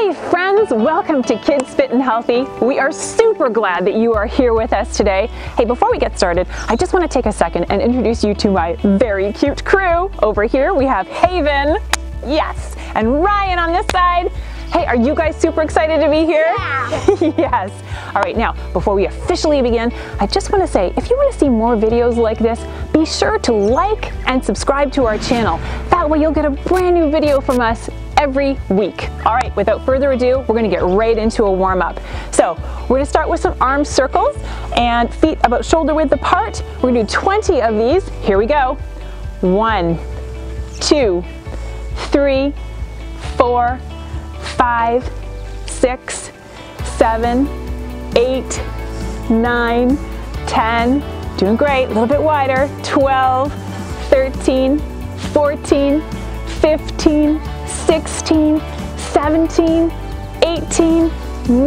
Hey friends, welcome to Kids Fit and Healthy. We are super glad that you are here with us today. Hey, before we get started, I just want to take a second and introduce you to my very cute crew. Over here we have Haven, yes, and Ryan on this side. Hey, are you guys super excited to be here? Yeah. Yes. All right, now, before we officially begin, I just want to say, if you want to see more videos like this, be sure to like and subscribe to our channel. That way you'll get a brand new video from us every week. All right, without further ado, we're going to get right into a warm-up. So we're going to start with some arm circles and feet about shoulder width apart. We're going to do 20 of these. Here we go. 1, 2, 3, 4, 5, 6, 7, 8, 9, 10. Doing great. A little bit wider. 12, 13, 14, 15, 16, 17, 18,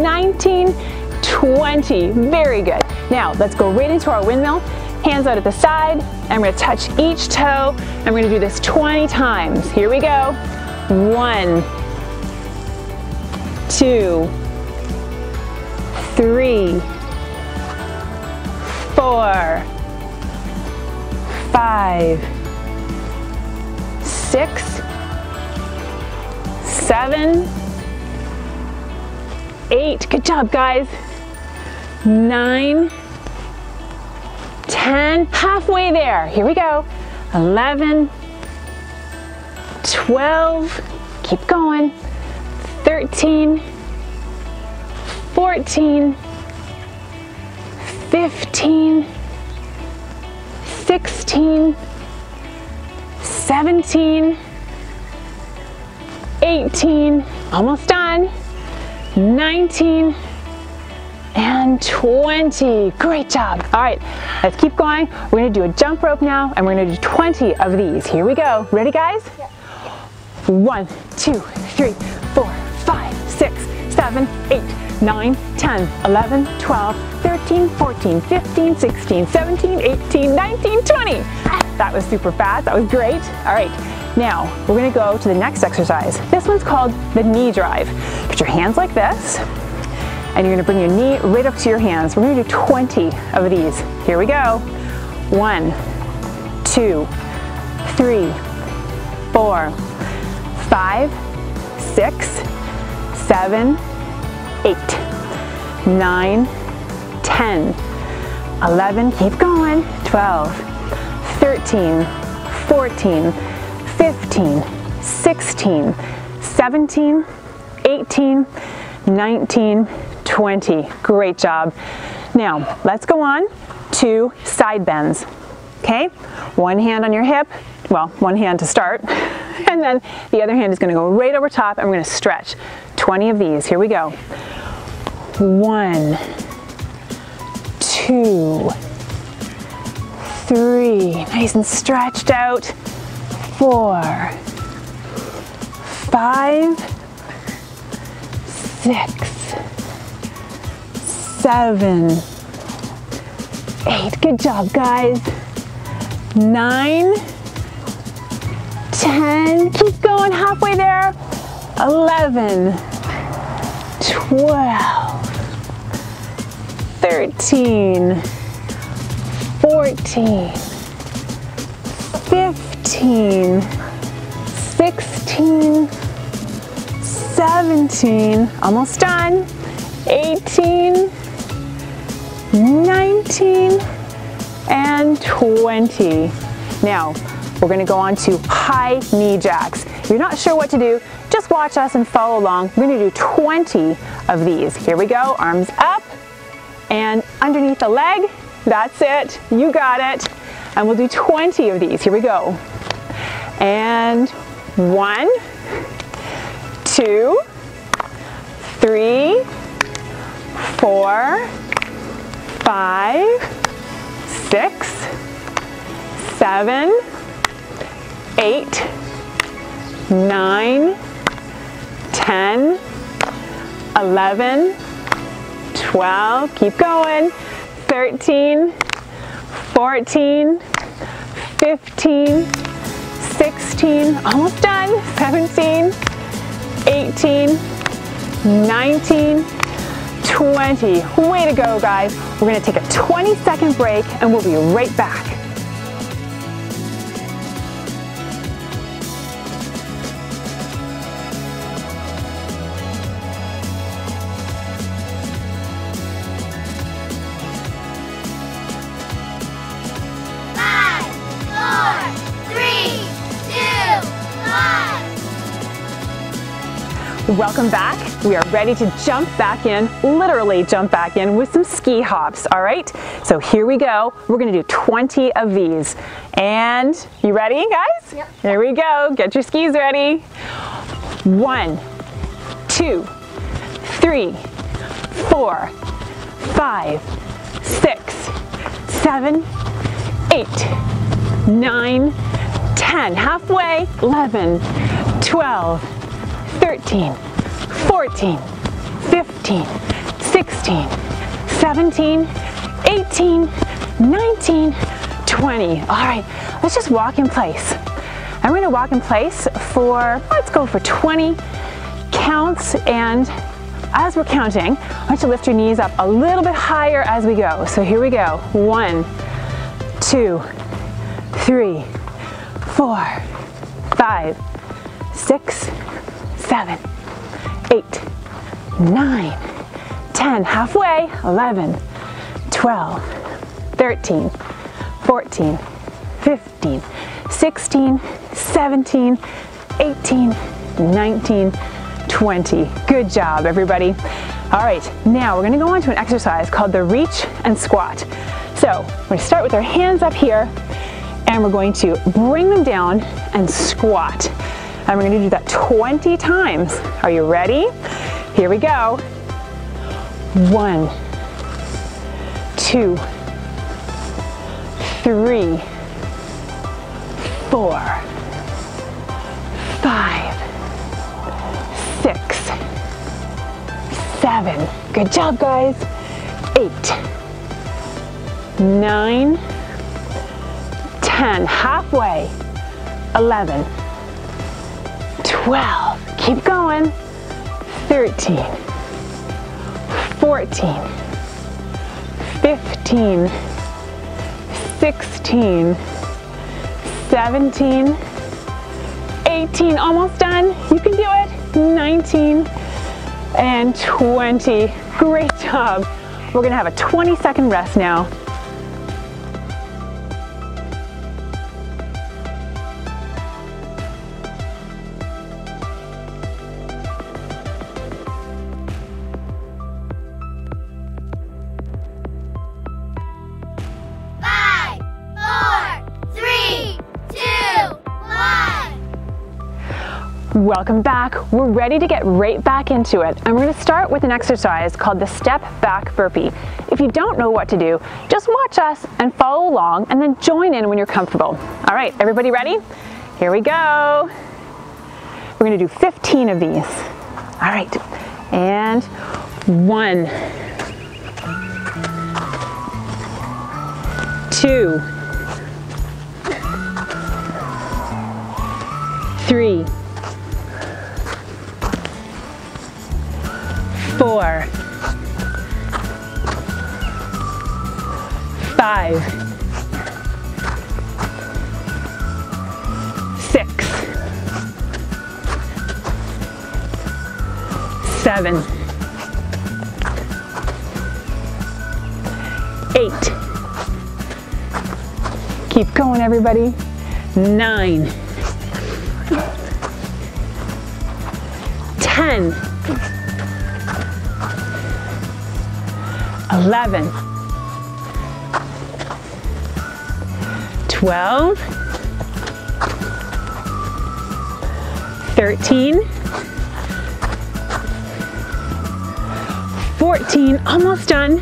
19, 20. Very good. Now let's go right into our windmill. Hands out at the side, and we're going to touch each toe, and we're going to do this 20 times. Here we go. 1, 2, 3, 4, 5, 6, 7, 8. Good job, guys. 9, 10. Halfway there. Here we go. 11, 12. Keep going. 13, 14, 15, 16, 17, 18, almost done, 19, and 20. Great job. All right, let's keep going. We're going to do a jump rope now, and we're going to do 20 of these. Here we go. Ready, guys? Yeah. 1, 2, 3, 4, 5, 6, 7, 8, 9, 10, 11, 12, 13, 14, 15, 16, 17, 18, 19, 20. That was super fast. That was great. All right, now we're going to go to the next exercise. This one's called the knee drive. Put your hands like this, and you're going to bring your knee right up to your hands. We're going to do 20 of these. Here we go. 1, 2, 3, 4, 5, 6, 7, 8, 9, 10, 11, keep going, 12, 13, 14, 15, 16, 17, 18, 19, 20. Great job. Now, let's go on to side bends, okay? One hand on your hip, well, one hand to start, and then the other hand is going to go right over top, and we're going to stretch. 20 of these. Here we go. 1, 2, 3. Nice and stretched out. 4, 5, 6, 7, 8. Good job, guys. 9, 10, keep going, halfway there. 11, 12, 13, 14, 15, 16, 17, almost done, 18, 19, and 20. Now, we're going to go on to high knee jacks. If you're not sure what to do, just watch us and follow along. We're going to do 20 of these. Here we go. Arms up and underneath the leg. That's it. You got it. And we'll do 20 of these. Here we go. And 1, 2, 3, 4, 5, 6, 7, 8, 9, 10, 11, 12, keep going, 13, 14, 15, 16, almost done, 17, 18, 19, 20. Way to go, guys. We're going to take a 20-second break and we'll be right back. Welcome back. We are ready to jump back in, literally jump back in with some ski hops, all right? So here we go. We're gonna do 20 of these. And you ready, guys? Yep. Here we go. Get your skis ready. 1, 2, 3, 4, 5, 6, 7, 8, 9, 10. Halfway. 11, 12, 13, 14, 15, 16, 17, 18, 19, 20. All right, let's just walk in place. I'm gonna walk in place for, let's go for 20 counts, and as we're counting, I want you to lift your knees up a little bit higher as we go. So here we go. 1, 2, 3, 4, 5, 6, 7, 8, 9, 10, halfway, 11, 12, 13, 14, 15, 16, 17, 18, 19, 20. Good job, everybody. All right, now we're gonna go on to an exercise called the reach and squat. So we're gonna start with our hands up here and we're going to bring them down and squat. And we're gonna do that 20 times. Are you ready? Here we go. 1, 2, 3, 4, 5, 6, 7. Good job, guys. 8, 9, 10. Halfway. 11. 12, keep going, 13, 14, 15, 16, 17, 18, almost done, you can do it, 19, and 20, great job. We're gonna have a 20-second rest now. Welcome back. We're ready to get right back into it, and we're going to start with an exercise called the step back burpee. If you don't know what to do, just watch us and follow along, and then join in when you're comfortable. All right, everybody ready? Here we go. We're going to do 15 of these. All right, and 1, 2, 3. 4, 5, 6, 7, 8. Keep going, everybody. 9, 10. 11, 12, 13, 14, almost done,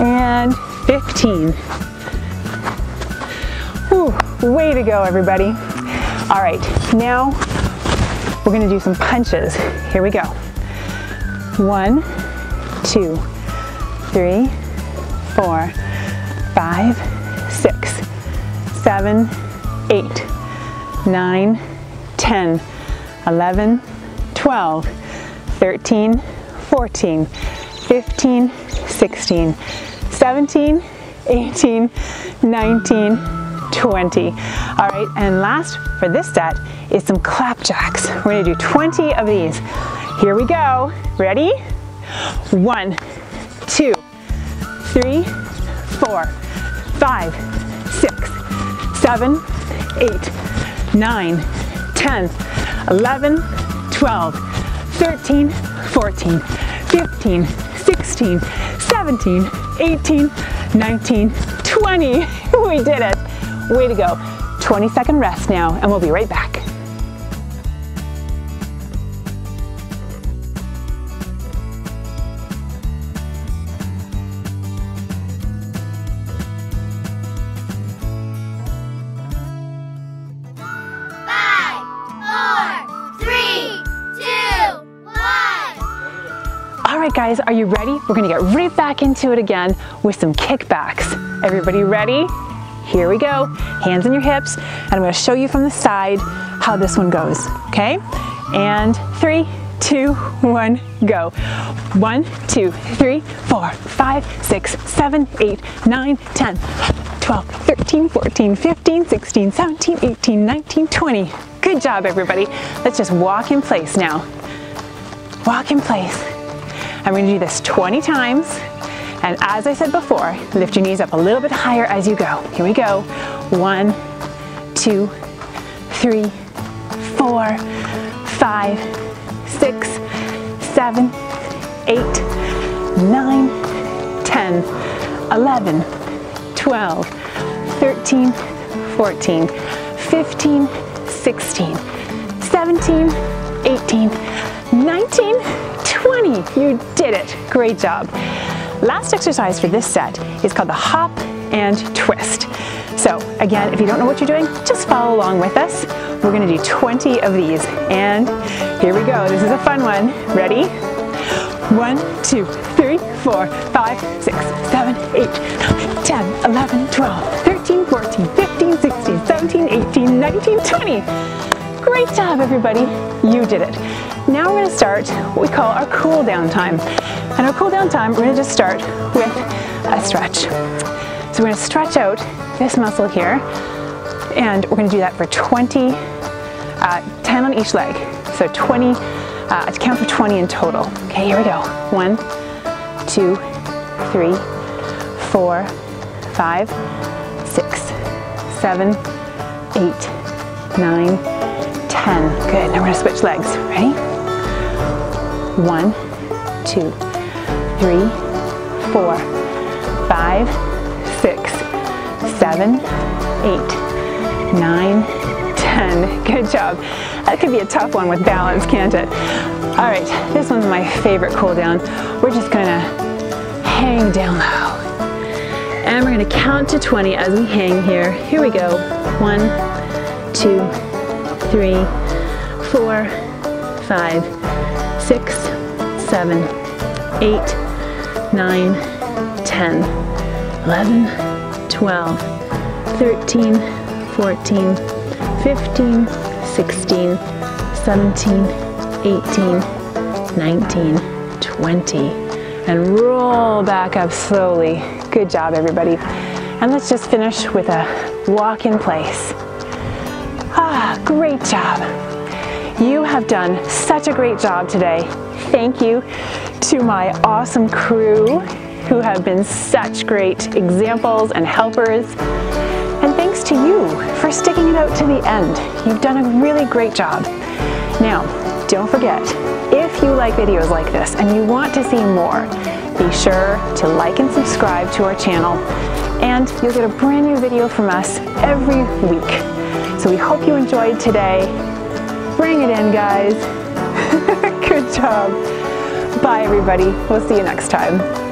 and 15. Whew, way to go, everybody. All right, now we're gonna do some punches. Here we go. 1, 2, 3, 4, 5, 6, 7, 8, 9, 10, 11, 12, 13, 14, 15, 16, 17, 18, 19, 20. All right, and last for this set is some clapjacks. We're gonna do 20 of these. Here we go, ready? 1, 2, 3, 4, 5, 6, 7, 8, 9, 10, 11, 12, 13, 14, 15, 16, 17, 18, 19, 20. We did it. Way to go. 20-second rest now, and we'll be right back. Guys, are you ready? We're gonna get right back into it again with some kickbacks. Everybody ready? Here we go. Hands on your hips, and I'm gonna show you from the side how this one goes, okay? And 3, 2, 1, go. 1, 2, 3, 4, 5, 6, 7, 8, 9, 10, 12, 13, 14, 15, 16, 17, 18, 19, 20. Good job, everybody. Let's just walk in place now. Walk in place. And we're gonna do this 20 times. And as I said before, lift your knees up a little bit higher as you go. Here we go. 1, 2, 3, 4, 5, 6, 7, 8, 9, 10, 11, 12, 13, 14, 15, 16, 17, 18, 19, 20. You did it. Great job. Last exercise for this set is called the hop and twist. So again, if you don't know what you're doing, just follow along with us. We're gonna do 20 of these, and here we go. This is a fun one. Ready? 1, 2, 3, 4, 5, 6, 7, 8, 9, 10, 11, 12, 13, 14, 15, 16, 17, 18, 19, 20. Great job, everybody. You did it. Now we're gonna start what we call our cool down time. And our cool down time, we're gonna just start with a stretch. So we're gonna stretch out this muscle here, and we're gonna do that for 10 on each leg. So 20, a count of 20 in total. Okay, here we go. 1, 2, 3, 4, 5, 6, 7, 8, 9, 10. Good, now we're gonna switch legs. Ready? 1, 2, 3, 4, 5, 6, 7, 8, 9, 10. Good job. That could be a tough one with balance, can't it? All right, this one's my favorite cool down. We're just gonna hang down low. And we're gonna count to 20 as we hang here. Here we go. 1, 2, 3, 4, 5, 6, 7, 8, 9, 10, 11, 12, 13, 14, 15, 16, 17, 18, 19, 20. And roll back up slowly. Good job, everybody. And let's just finish with a walk in place. Ah, great job. You have done such a great job today. Thank you to my awesome crew who have been such great examples and helpers. And thanks to you for sticking it out to the end. You've done a really great job. Now, don't forget, if you like videos like this and you want to see more, be sure to like and subscribe to our channel. And you'll get a brand new video from us every week. So we hope you enjoyed today. Bring it in, guys. Good job. Bye, everybody. We'll see you next time.